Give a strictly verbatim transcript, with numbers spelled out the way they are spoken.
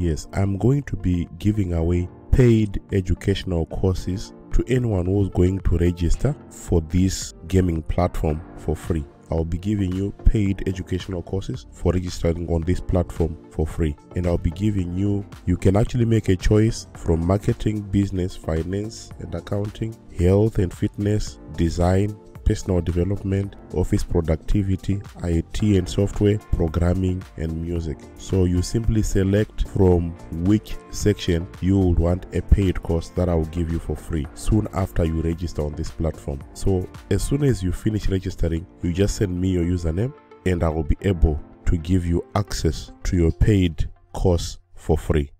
yes, I'm going to be giving away paid educational courses to anyone who's going to register for this gaming platform for free. I'll be giving you paid educational courses for registering on this platform for free. And I'll be giving you, you can actually make a choice from marketing, business, finance and accounting, health and fitness, design, personal development, office productivity, I T and software, programming and music. So you simply select from which section you would want a paid course that I will give you for free soon after you register on this platform. So as soon as you finish registering, you just send me your username and I will be able to give you access to your paid course for free.